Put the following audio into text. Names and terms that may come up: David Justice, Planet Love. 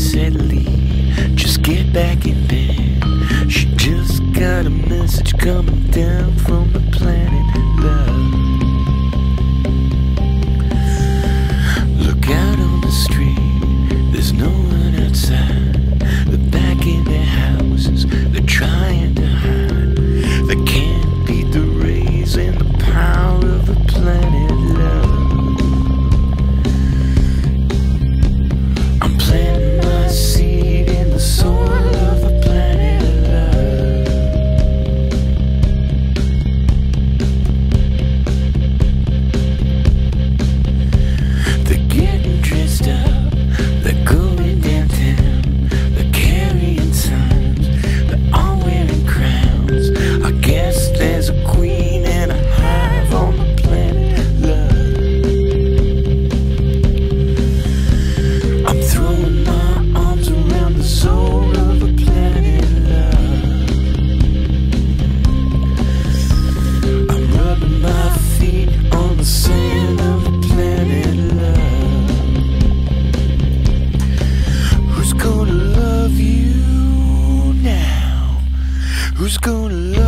steadily. Just get back in bed. She just got a message coming down from the planet Love. Look out on the street, there's no one outside. They're back in their houses, they're trying to hide. They can't beat the rays and the power of the planet Love. Who's gonna love?